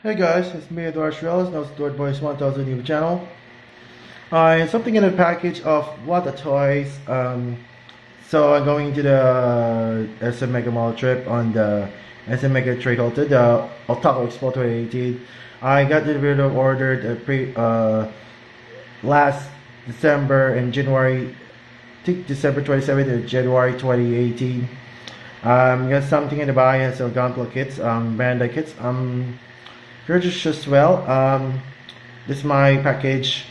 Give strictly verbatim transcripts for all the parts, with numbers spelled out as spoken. Hey guys, it's me, Edward Shrellis, now it's EdwardBoyz OneThousand YouTube channel. Uh, something in a package of Wattatoys. Um, so I'm going to the S M Megamall trip on the S M Megatrade Hall to the Otaku Expo twenty eighteen. I got the video ordered uh, pre, uh, last December and January, I think December twenty-seventh and January twenty eighteen. Um, got something in the buy and some Gunpla kits, um, Bandai kits. Um, Registered as well. Um, this is my package.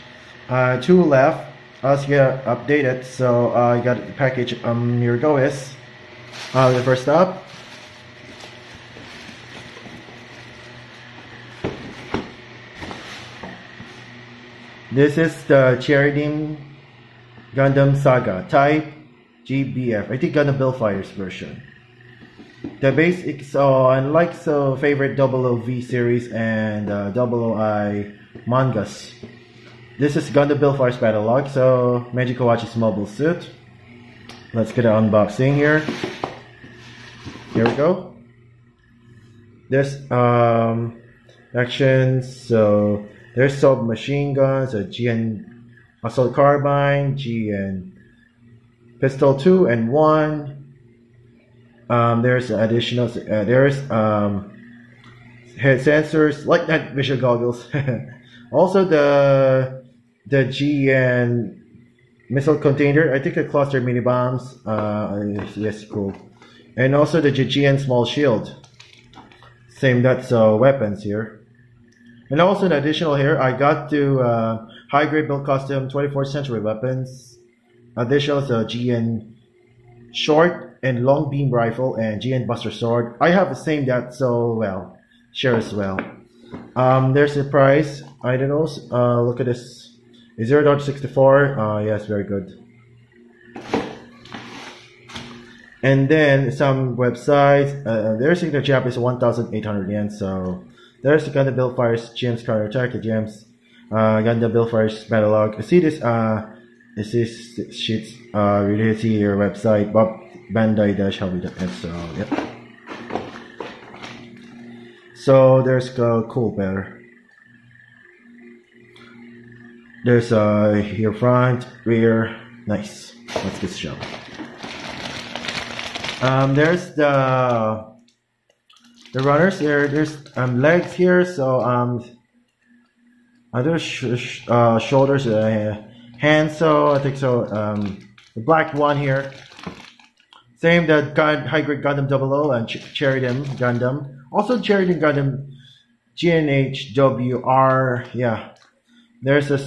Uh, two left. As you get updated, so uh, I got the package. Um, here it goes. Uh, the first up. This is the Cherudim Gundam Saga Type G B F. I think Gundam Build Fighters version. The base is uh, unlike so favorite double O V series and uh, double O I mangas. This is Gundam Build Fighters Battle Log, so Manji Kawachi's mobile suit. Let's get an unboxing here. Here we go. There's um, actions, so there's submachine guns, so G N assault carbine, G N pistol two and one. Um, there's additional, uh, there's um, head sensors, like that vision goggles. Also the the G N missile container, I think the cluster mini bombs, uh, yes, cool. And also the G N small shield, same, that's uh, weapons here. And also an additional here, I got to uh, high grade build custom twenty-fourth century weapons, additional so G N short and long beam rifle and G N Buster sword. I have the same that so well share as well. Um, there's the price. I don't know. Uh, look at this. Is zero dollars sixty-four. Uh, yes, very good. And then some websites. Uh, there's in the Japanese one thousand eight hundred yen. So there's the Gundam Build Fighters G Ms counterattack. The G Ms uh, Gundam Build Fighters Battle Log. See this. Uh, this is sheets uh, related to your website, but Bandai-Hobby dot net. So yep. So there's a cool banner. There's uh here front, rear, nice. Let's get shown. Um, there's the the runners there. There's um legs here. So um, other sh uh, shoulders, uh, hands. So I think so. Um, the black one here. Same, the high-grade Gundam double O and Ch Cherudim Gundam. Also Cherudim Gundam G N H W R, yeah. There's a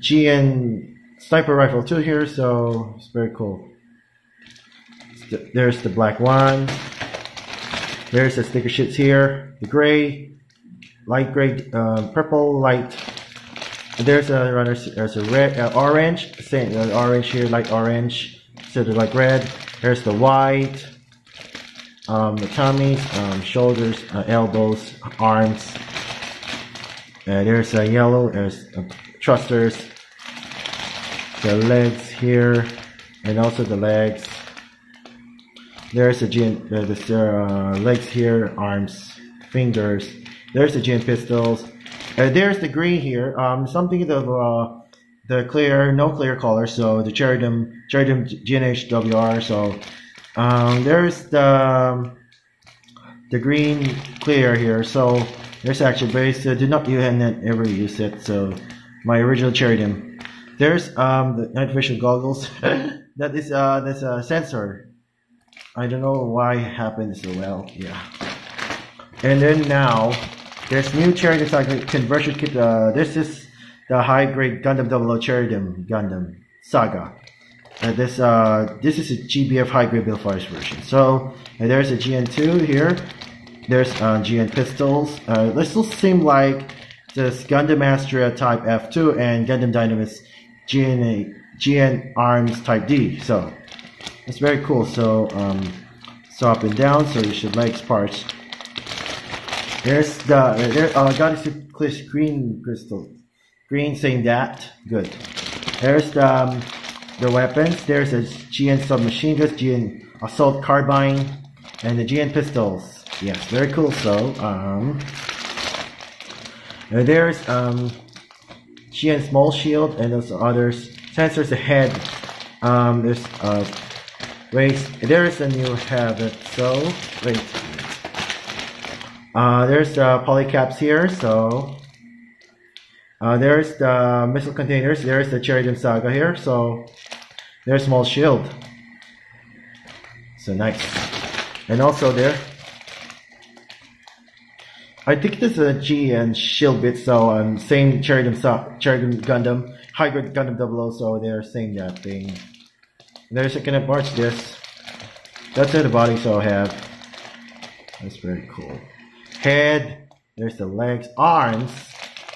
G N sniper rifle too here, so it's very cool. There's the black one. There's the sticker sheets here. The gray, light gray, uh, purple, light. There's a runner, there's a red, uh, orange. Same, uh, orange here, light orange. So they're like red. Here's the white, um, the tummies, um, shoulders, uh, elbows, arms. Uh, there's a yellow, there's uh, thrusters, the legs here, and also the legs. There's a G N, uh, the uh, legs here, arms, fingers. There's the G N pistols. Uh, there's the green here, um, something in the uh, the clear, no clear color, so the Cherudim, Cherudim G N H W R, so um, there's the the green clear here, so there's actual base, so do not use and then ever use it, so my original Cherudim. There's um, the night vision goggles, that is uh, that's a sensor, I don't know why it happened so well, yeah. And then now, there's new Cherudim like conversion kit, uh, this is the high-grade Gundam double O Cherudim Gundam Saga. Uh, this uh, this is a G B F high-grade Build Fighters version. So uh, there's a G N two here. There's uh, G N pistols. Uh, they still seem like this Gundam Astra Type F two and Gundam Dynamis G N Arms Type D. So it's very cool. So um, so up and down. So you should like parts. There's the uh, there. Uh, got a green crystal. Green saying that, good. There's the, um, the weapons. There's a G N submachine gun, G N assault carbine, and the G N pistols. Yes, very cool. So, um, Now there's um, G N small shield and also others. Sensors ahead. Um, there's uh, wait. There is a new habit. So wait. Uh, there's the uh, polycaps here. So uh, there's the missile containers. There's the Cherudim Saga here. So there's small shield. So nice. And also there. I think this is a G N shield bit, so um, same Cherudim, Cherudim Gundam, hybrid Gundam double O, so they're saying that thing. There's a second parts this. That's the body, so I have. That's very cool. Head, there's the legs, arms,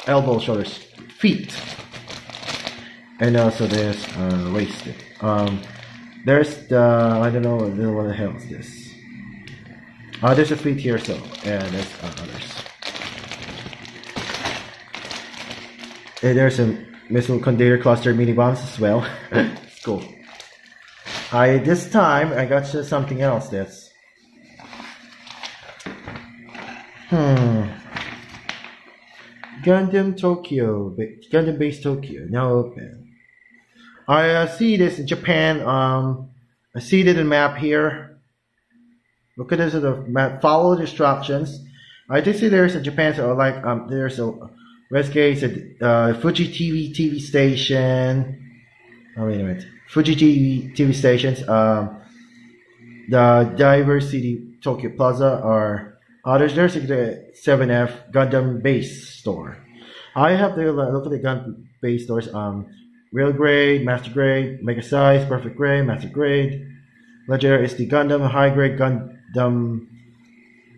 elbow, shoulders, feet. And also there's uh, waist. Um, there's the, I don't know what the hell is this. Uh, there's a feet here, so, and there's uh, others. And there's a missile container cluster mini bombs as well. It's cool. I this time I got to something else. That's hmm. Gundam Tokyo, Gundam base Tokyo. Now open. I uh, see this in Japan. Um, I see it in the map here. Look at this sort of map. Follow the instructions. I did see there's a Japan, so like um, there's a West Gate, uh, Fuji TV TV station. Oh wait a minute, Fuji TV TV stations. Um, the Diver City Tokyo Plaza are others. There's the seven F Gundam base store. I have to look at the Gundam base stores. Um, real grade, master grade, mega size, perfect grade, master grade. Legendary is the Gundam high grade gun. Dumb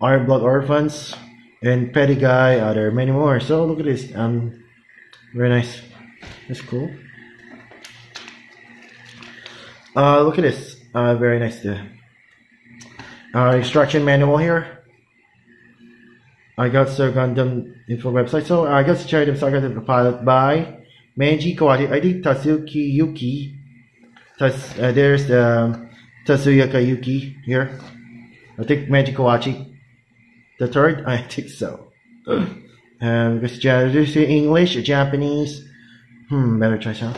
Iron Blood Orphans and Petty Guy. Uh, there are many more. So look at this. Um, very nice. That's cool. Uh, look at this. Uh, very nice too. Uh, instruction manual here. I got the Gundam info website. So I got the Cherudim Saga Type F two pilot by Manji Kawachi. I did Tatsuki Yuki. Tats uh, there's the Tatsuyaka Yuki here. I think Manji Kawachi, the third. I think so. Um, because there's English, Japanese. Hmm, better try some.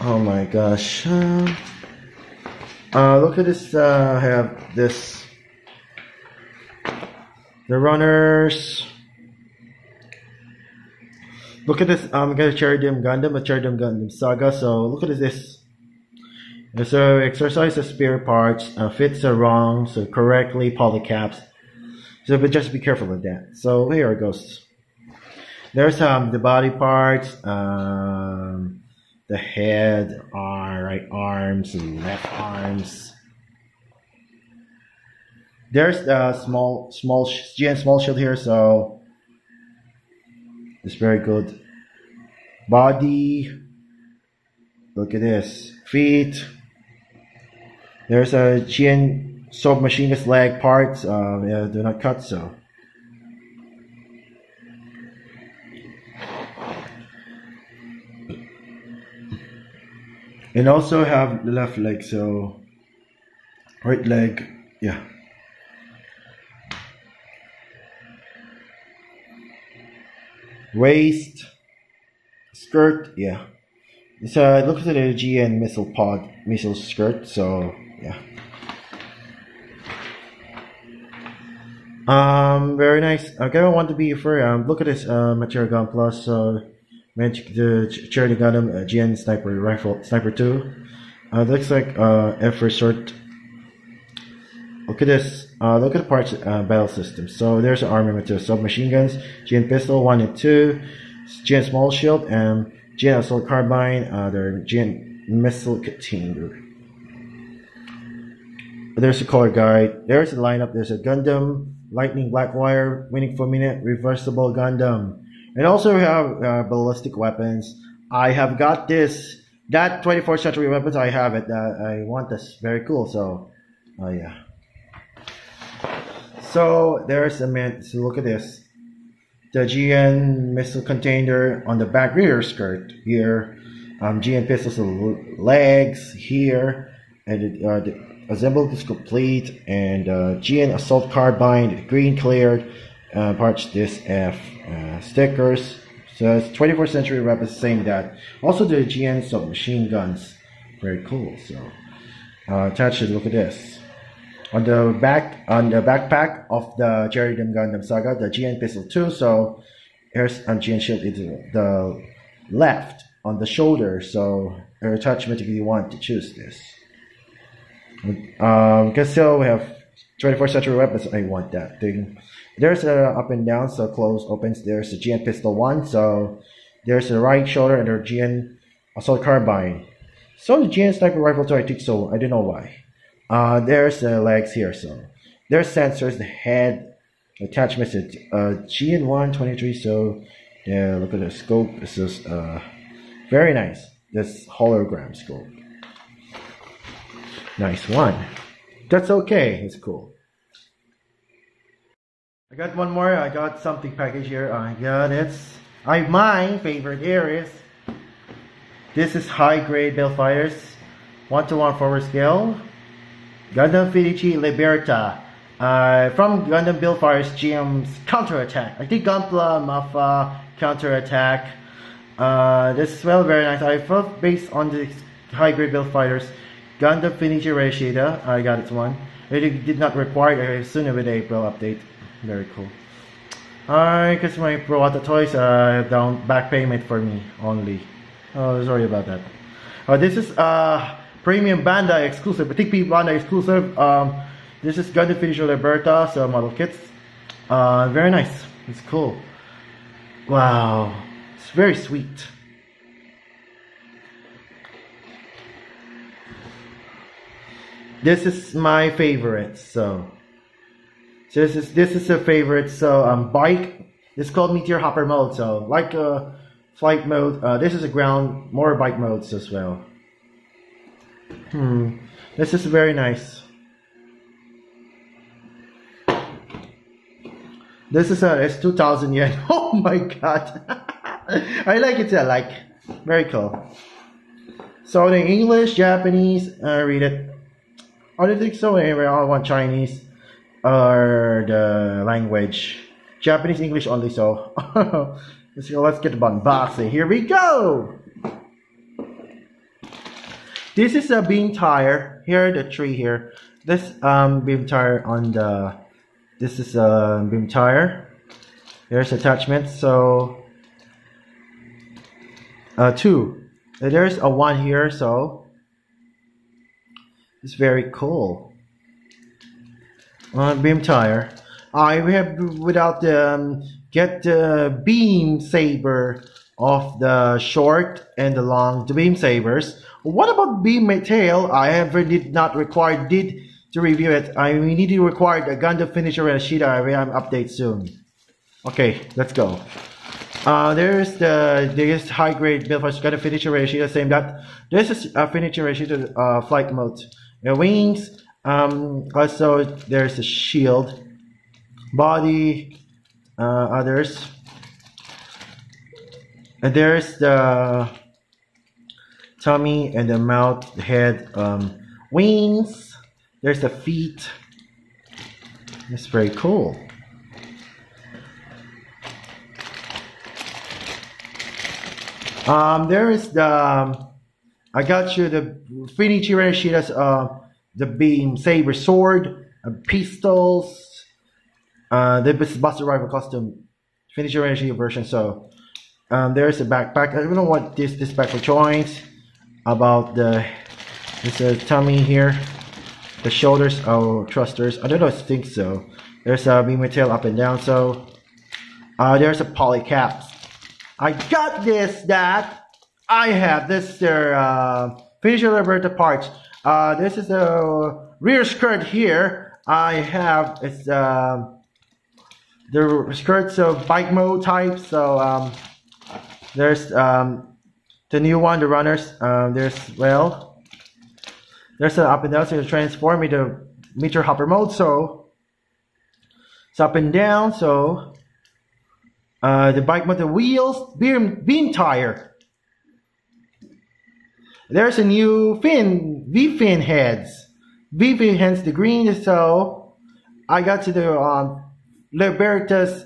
Oh my gosh! Uh, uh, look at this. Uh, I have this. The runners. Look at this. I'm um, gonna Cherudim Gundam, a Cherudim Gundam Saga. So look at this. So exercise the spare parts, uh, fits are wrong, so correctly polycaps. So but just be careful with that. So here it goes. There's um the body parts, um the head, our right arms and left arms. There's the small small G N small shield here, so it's very good. Body. Look at this. Feet. There's a G N submachine gun leg parts. Um, yeah, do not cut. So and also have the left leg. So right leg. Yeah. Waist. Skirt. Yeah. So it looks at a G N missile pod, missile skirt. So yeah, um, very nice. Okay, I want to be free. Um, look at this uh, material Gunpla. So magic the Cherudim Gundam uh, G N sniper rifle, sniper two. Uh, looks like uh, Edward Shrellis. Look at this. Uh, look at the parts uh, battle system. So there's an armament too. Submachine guns, G N pistol one and two, G N small shield and. G N assault carbine, uh, their G N missile container. There's a color guide. There's a lineup. There's a Gundam, lightning black wire, winning for minute, reversible Gundam, and also we have uh, ballistic weapons. I have got this. That twenty-fourth century weapons. I have it. Uh, I want this. Very cool. So, oh uh, yeah. So there's a man. So look at this. The G N missile container on the back rear skirt here, um, G N pistols legs here, and it, uh, the assembled is complete, and uh, G N assault carbine green cleared, uh, parts this F uh, stickers. So it's twenty-first century weapons, saying that. Also the G N submachine guns, very cool. So uh, attach it. Look at this. On the back, on the backpack of the Cherudim Gundam Saga, the G N pistol too. So here's on G N shield, it's the left on the shoulder. So your attachment if you want to choose this. Um, because so we have twenty-first century weapons. I want that thing. There's a up and down, so close opens. There's a G N pistol one. So there's a right shoulder and a G N assault carbine. So the G N sniper rifle too. I think so. I don't know why. Uh, there's the uh, legs here. So there's sensors, the head attachments. It's uh, G N one twenty-three. So yeah, look at the scope. This is uh very nice. This hologram scope. Nice one. That's okay. It's cool. I got one more. I got something package here. I got it. I my favorite here is this is high grade Build Fighters one to one forward scale Gundam Fenice Liberta uh, from Gundam Build Fighters G Ms counterattack. I think Gunpla, Maffa counterattack. Uh, this is well very nice. I felt based on the high grade Build Fighters. Gundam Fenice Rinascita, I got it one. It did not require it, I assume with April update. Very cool. Alright, because my Pro Wattatoys uh, down back payment for me only. Oh, sorry about that. Uh, this is uh, premium Bandai exclusive, I think Bandai exclusive. Um, this is Gundam Fenice Liberta, so model kits. Uh, very nice. It's cool. Wow. It's very sweet. This is my favorite, so this is this is a favorite. So um, bike. This is called Meteor Hopper mode. So like a uh, flight mode. Uh, this is a ground more bike modes as well. Hmm. This is very nice. This is a it's two thousand yen. Oh my god! I like it. I like very cool. So in English, Japanese, uh, read it. I don't think so. Anyway, I want Chinese or uh, the language. Japanese, English only, so let's, go, let's get the unboxing. Here we go! This is a beam tire. Here are the three here. This um, beam tire on the... This is a beam tire. There's attachments, so... Uh, two. There's a one here, so... It's very cool. Uh, beam tire. I have without the um, get the beam saber of the short and the long the beam sabers. What about beam tail? I ever did not require did to review it. I we need to require a Gundam Fenice Rinascita. I will update soon. Okay, let's go. Uh, there's the there's high grade Build Fighters Gundam Fenice Rinascita. Same that this is a uh, Fenice Rinascita uh, flight mode. The wings, um, also there's a shield, body, uh, others. And there's the tummy and the mouth, the head, um, wings. There's the feet. That's very cool. Um, there is the. I got you the Fenice Rinascita's uh the beam saber sword, uh, pistols, uh the Buster rifle custom Fenice Rinascita version. So um, there's a backpack. I don't know what this this backpack joins about the this uh, tummy here, the shoulders or oh, thrusters. I don't know. I think so. There's a beam tail up and down. So uh, there's a poly cap. I got this that. I have this their uh, Fenice Liberta parts. Uh, this is the rear skirt here. I have it's uh, the skirts of bike mode type. So um, there's um, the new one, the runners. Uh, there's well, there's an up and down. So transform me to Meteor Hopper mode. So it's up and down. So uh, the bike mode, the wheels, beam beam tire. There's a new fin, V-fin heads. V V, hence the green. So I got to the um, Liberta's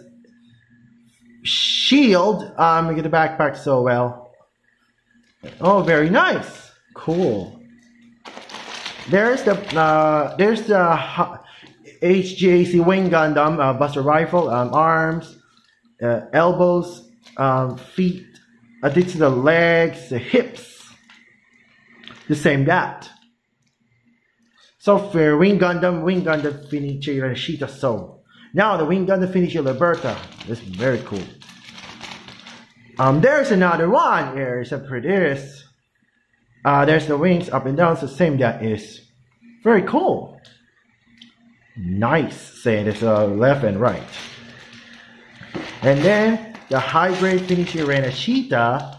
shield. I'm um, going to get the backpack so well. Oh, very nice. Cool. There's the uh, there's the H G A C Wing Gundam uh, Buster Rifle, um, arms, uh, elbows, um, feet. I did to the legs, the hips. The same that. So for Wing Gundam, Wing Gundam Fenice Rinascita. So now the Wing Gundam Fenice Liberta. It's very cool. Um, there's another one here, except for this. Uh, there's the wings up and down, so same that is. Very cool. Nice, saying it's uh, left and right. And then the high grade Fenice Rinascita.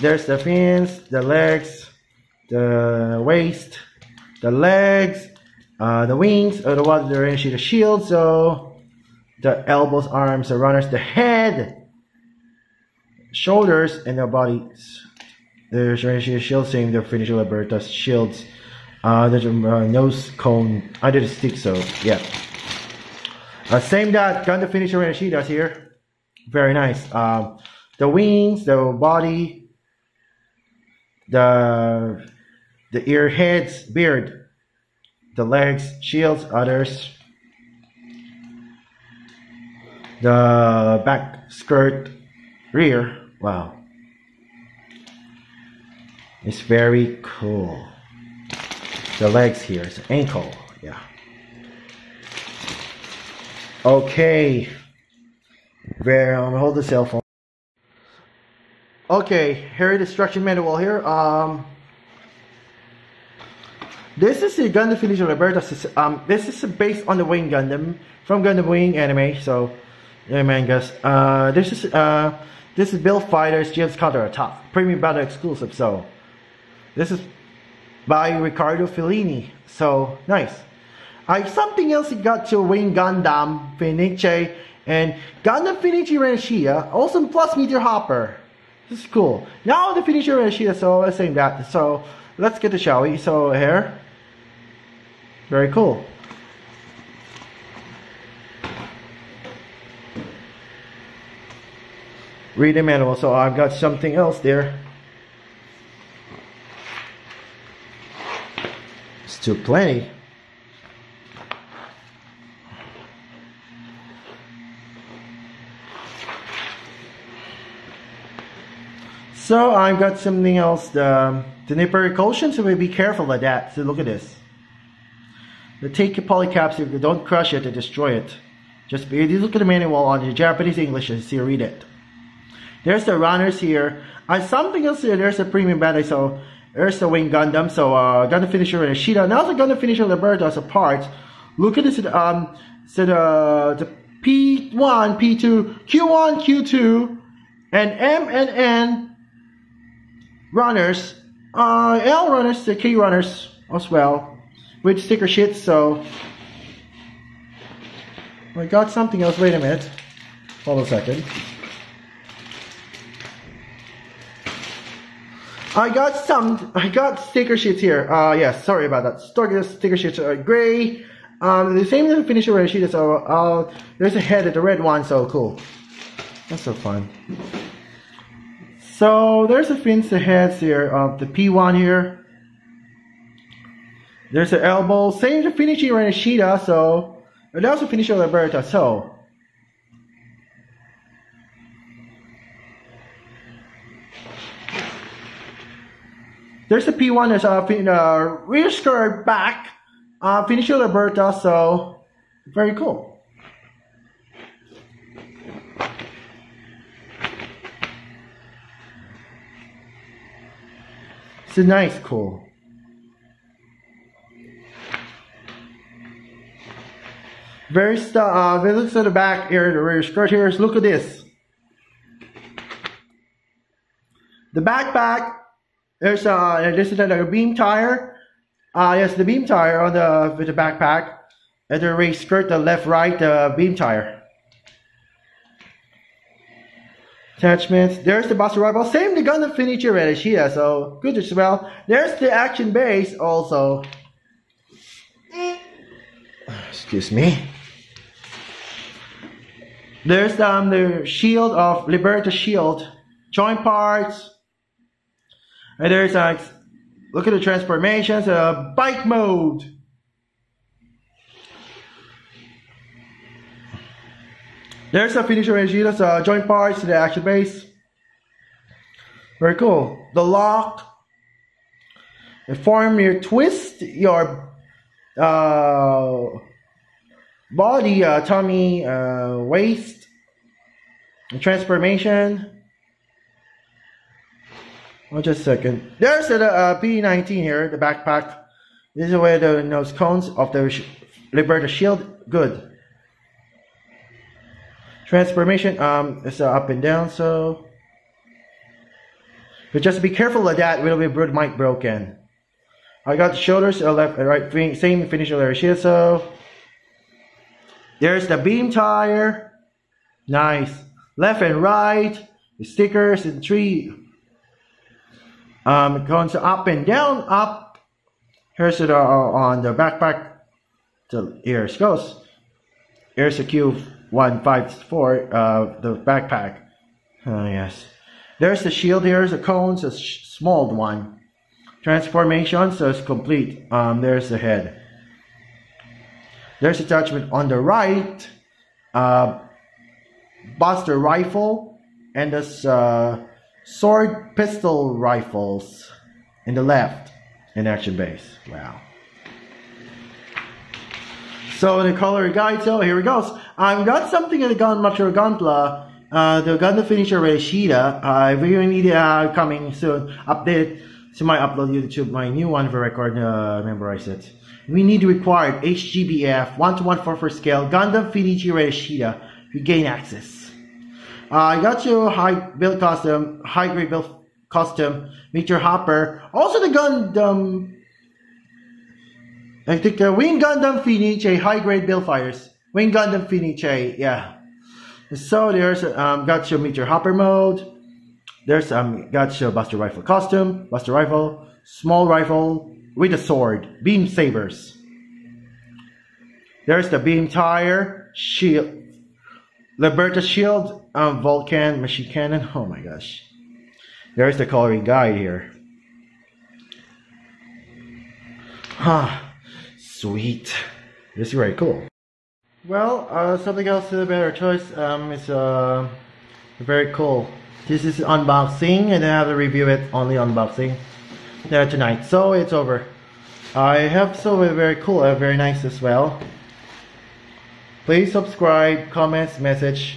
There's the fins, the legs, the waist, the legs, uh, the wings, otherwise the Rinascita shield, so the elbows, arms, the runners, the head, shoulders, and the bodies. There's Rinascita shield, same the Fenice Liberta's shields. Uh, there's a uh, nose cone. I did a stick, so yeah. Uh, same that Gundam Fenice Rinascita's here. Very nice. Um, the wings, the body, the the ear, heads, beard, the legs, shields, others, the back, skirt, rear. Wow. It's very cool. The legs here, it's ankle, yeah. Okay. Well, I'm gonna hold the cell phone. Okay, here the instruction manual here. Um, this is the Gundam Fenice Liberta. Um, this is based on the Wing Gundam from Gundam Wing anime. So, yeah, mangas. Uh, this is uh, this is Build Fighters G Ms Counterattack, Premium Battle exclusive. So, this is by Riccardo Fellini. So nice. I something else got to Wing Gundam Fenice and Gundam Fenice Rinascita. Also plus Meteor Hopper. This is cool. Now the Fenice Rinascita. So let's name that. So let's get to, shall we? So here. Very cool. Read the manual. So I've got something else there. Too plenty. So I've got something else. The, the nipper caution, so we be careful of that. So look at this. They take your polycapsule, you don't crush it, they destroy it. Just be, you look at the manual on the Japanese English and see, read it. There's the runners here. I something else here. There's a premium battery. So there's the Wing Gundam, so uh, Gundam Fenice Rinascita. Now the Gundam Fenice Liberta as a part. Look at this, um, so the, the P one, P two, Q one, Q two, and M and N runners, uh, L runners, the K runners as well, with sticker sheets. So I got something else. Wait a minute. Hold a second. I got some, I got sticker sheets here. Uh, yeah, sorry about that. Sticker, sticker sheets are gray. Um, the same as the Fenice Rinascita, so uh, there's a head at the red one, so cool. That's so fun. So there's a fins, the heads here, of uh, the P one here. There's the elbow, same as the Fenice Rinascita, so and also Fenice Liberta, so. There's the P one, there's a uh, rear skirt back, uh, Fenice Liberta, so very cool. It's a nice, cool. Very stuff, uh, if it looks at the back here, the rear skirt here, look at this. The backpack. There's uh, this is a beam tire. Uh, yes, the beam tire on the with the backpack. And the race skirt, the left, right, the beam tire. Attachments. There's the Buster Rifle. Same the Gundam Fenice Rinascita, so good to smell. There's the action base also. excuse me. There's um, the shield of Liberta shield, joint parts, and there's a uh, look at the transformations, uh, bike mode. There's a finisher Rinascita's uh, joint parts to the action base. Very cool. The lock. Inform your twist, your uh, body, uh, tummy, uh, waist, and transformation. Oh, just a second. There's the uh, P nineteen here, the backpack. This is where the nose cones of the sh Liberta shield. Good. Transformation, um, it's uh, up and down, so. But just be careful of that, it'll be broad might broken. I got the shoulders, uh, left and right, fin same finish of Rinascita, so. There's the beam tire. Nice. Left and right, the stickers, and three. Um, going to up and down, up. Here's it uh, on the backpack. So here it goes. Here's the cube. one five four, uh, the backpack. Oh, yes. There's the shield here, the cones, a small one. Transformation, so it's complete. Um, there's the head. There's attachment on the right. Uh, Buster rifle. And this, uh, sword pistol rifles. In the left. In action base. Wow. So the color guide, so here it goes. I've got something in the gun, Mature Gunpla, uh, the Gundam Fenice Rinascita. I really need it uh, coming soon. Update to my upload YouTube, my new one for record, uh, memorize it. We need required H G B F one to one four four scale Gundam Fenice Rinascita. You gain access. I uh, got your high build custom, high grade build custom, Meteor Hopper. Also the Gundam. I think the Wing Gundam Fenice high grade build fighters. Wing Gundam Fenice, yeah. So there's um, got your Meteor Hopper mode. There's um, got your Buster Rifle costume, Buster Rifle, small rifle with a sword, beam sabers. There's the beam tire, shield, Liberta shield, um, Vulcan machine cannon. Oh my gosh! There's the coloring guide here. Huh, sweet. This is very cool. Well, uh, something else to the better choice um, is uh, very cool. This is unboxing, and I have to review it only unboxing there tonight. So it's over. I have something very cool, uh, very nice as well. Please subscribe, comments, message.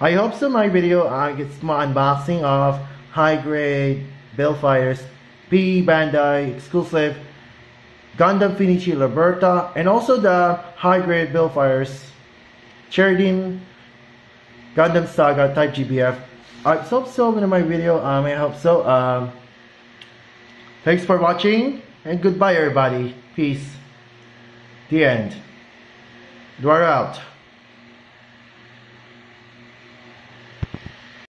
I hope so. My video uh, gets my unboxing of high grade build fighters, P Bandai exclusive. Gundam Fenice Liberta, and also the high-grade build fighters, Cherudim Gundam Saga Type G B F. I hope so in my video. Um, I hope so. Um, thanks for watching, and goodbye, everybody. Peace. The end. Edward out.